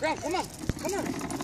Graham, come on. Come on.